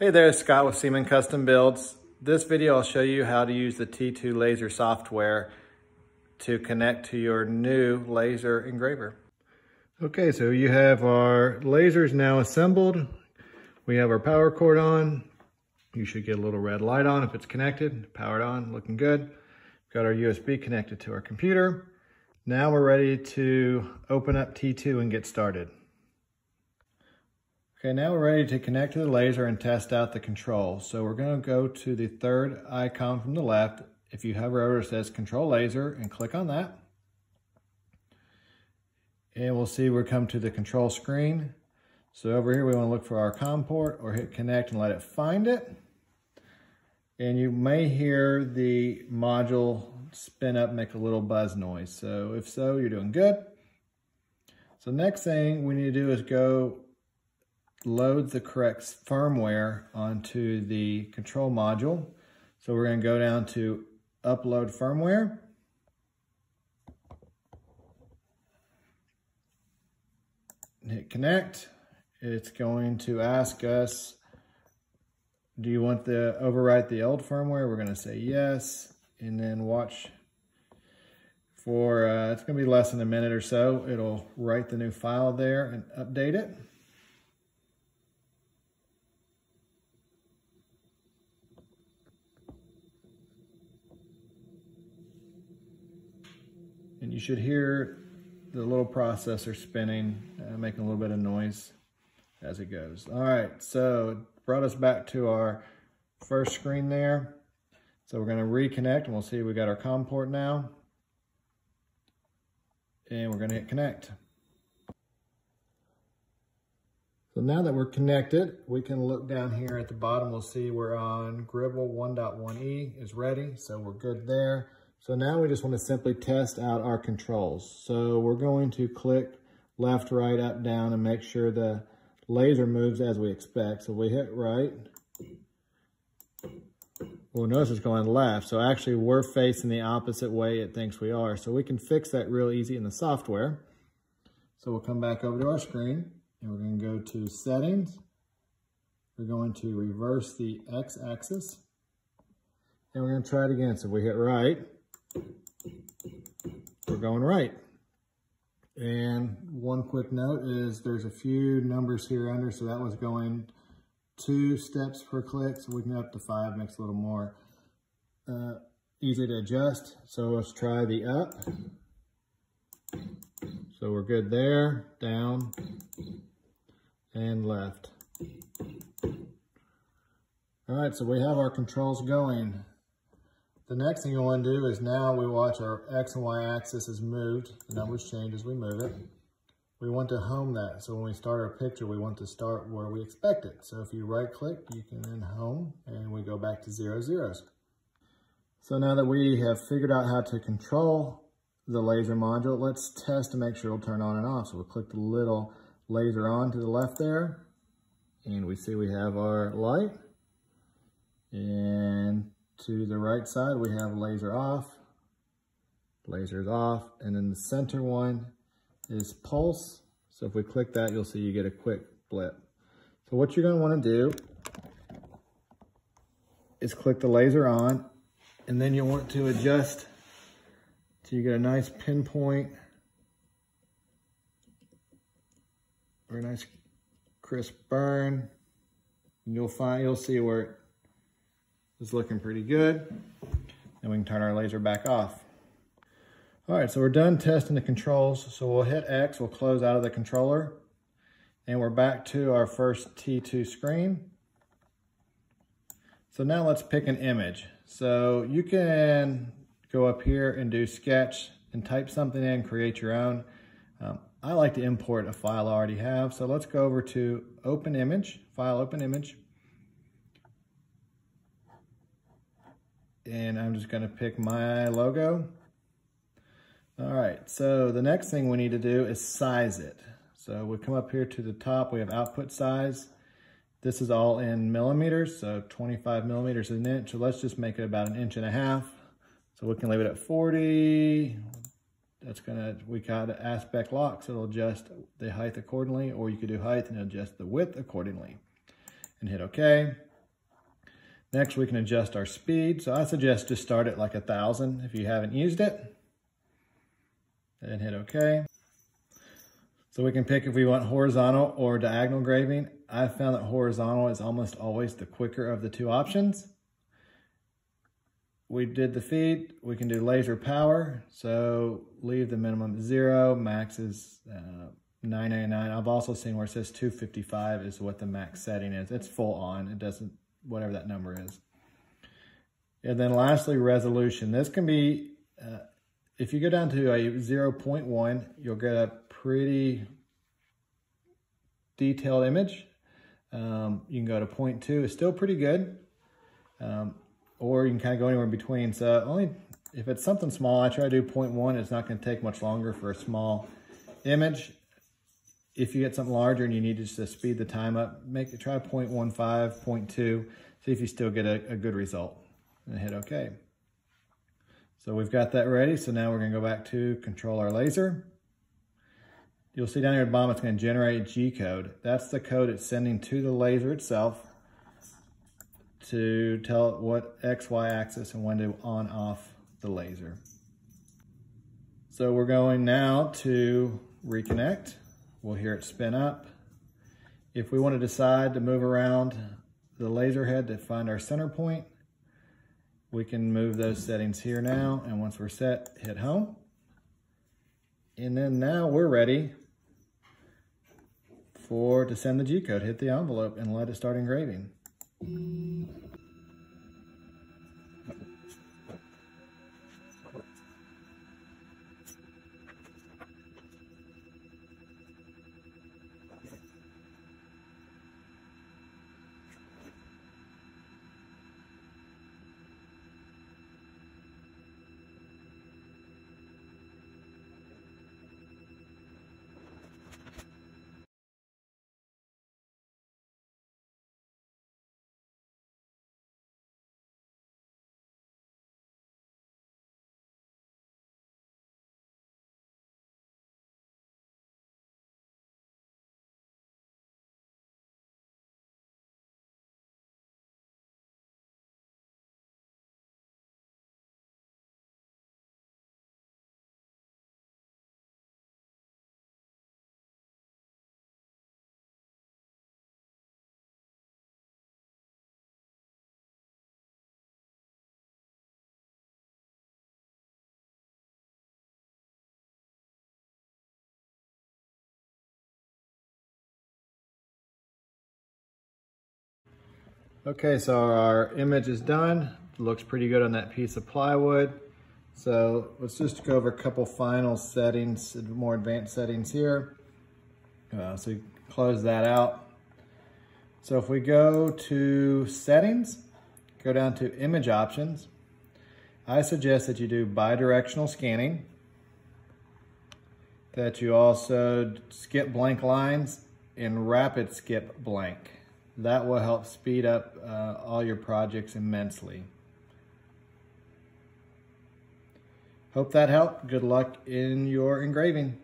Hey there, Scott with Seaman Custom Builds. This video I'll show you how to use the T2 Laser software to connect to your new laser engraver. Okay, so you have our lasers now assembled. We have our power cord on. You should get a little red light on if it's connected, powered on, looking good. We've got our USB connected to our computer. Now we're ready to open up T2 and get started. Okay, now we're ready to connect to the laser and test out the control. So we're gonna go to the third icon from the left. If you hover over, it says Control Laser, and click on that. And we'll see we're come to the control screen. So over here, we wanna look for our COM port or hit connect and let it find it. And you may hear the module spin up, make a little buzz noise. So if so, you're doing good. So next thing we need to do is go load the correct firmware onto the control module. So we're going to go down to upload firmware. Hit connect. It's going to ask us, do you want to overwrite the old firmware? We're going to say yes. And then watch for, it's going to be less than a minute or so. It'll write the new file there and update it. And you should hear the little processor spinning, making a little bit of noise as it goes. All right, so it brought us back to our first screen there. So we're gonna reconnect and we'll see we got our COM port now. And we're gonna hit connect. So now that we're connected, we can look down here at the bottom. We'll see we're on Gribble 1.1e is ready. So we're good there. So now we just want to simply test out our controls. So we're going to click left, right, up, down, and make sure the laser moves as we expect. So we hit right. We'll notice it's going left. So actually we're facing the opposite way it thinks we are. So we can fix that real easy in the software. So we'll come back over to our screen and we're going to go to settings. We're going to reverse the X axis and we're going to try it again. So we hit right. We're going right. And one quick note is there's a few numbers here under, so that was going 2 steps per click, so we can up to 5, makes it a little more easy to adjust. So let's try the up. So we're good there, down, and left. All right, so we have our controls going. The next thing you'll want to do is now we watch our X and Y axis is moved. The numbers change as we move it. We want to home that. So when we start our picture, we want to start where we expect it. So if you right click, you can then home and we go back to 0, 0. So now that we have figured out how to control the laser module, let's test to make sure it'll turn on and off. So we'll click the little laser on to the left there. And we see we have our light. And to the right side, we have laser off, laser's off, and then the center one is pulse. So if we click that, you'll see you get a quick blip. So what you're gonna wanna do is click the laser on, and then you'll want to adjust till you get a nice pinpoint or a nice crisp burn. And you'll see where it it's looking pretty good. And we can turn our laser back off. All right, so we're done testing the controls. So we'll hit X, we'll close out of the controller. And we're back to our first T2 screen. So now let's pick an image. So you can go up here and do sketch and type something in, create your own. I like to import a file I already have. So let's go over to open image, file open image. And I'm just gonna pick my logo. All right, so the next thing we need to do is size it. So we come up here to the top, we have output size. This is all in millimeters, so 25 millimeters is an inch. So let's just make it about 1.5 inches. So we can leave it at 40. We got an aspect lock, so it'll adjust the height accordingly, or you could do height and adjust the width accordingly. and hit OK. Next, we can adjust our speed. So I suggest just start at like 1,000 if you haven't used it, and hit OK. So we can pick if we want horizontal or diagonal graving. I found that horizontal is almost always the quicker of the two options. We did the feed. We can do laser power. So leave the minimum 0. Max is 999. I've also seen where it says 255 is what the max setting is. It's full on. It doesn't, whatever that number is. And then lastly, resolution. This can be, if you go down to a 0.1, you'll get a pretty detailed image. You can go to 0.2, it's still pretty good. Or you can kind of go anywhere in between. So only if it's something small, I try to do 0.1, it's not gonna take much longer for a small image. If you get something larger and you need just to speed the time up, try 0.15, 0.2, see if you still get a good result, and hit OK. So we've got that ready. So now we're gonna go back to control our laser. You'll see down here at the bottom, it's gonna generate a G code. That's the code it's sending to the laser itself to tell it what X, Y axis and when to on off the laser. So we're going now to reconnect. We'll hear it spin up. If we want to decide to move around the laser head to find our center point, we can move those settings here now. And once we're set, hit home. And then now we're ready to send the G code. Hit the envelope and let it start engraving. Okay, so our image is done. It looks pretty good on that piece of plywood. So let's just go over a couple final settings, more advanced settings here. So you close that out. So if we go to settings, go down to image options. I suggest that you do bidirectional scanning, that you also skip blank lines and rapid skip blank. That will help speed up all your projects immensely. Hope that helped. Good luck in your engraving.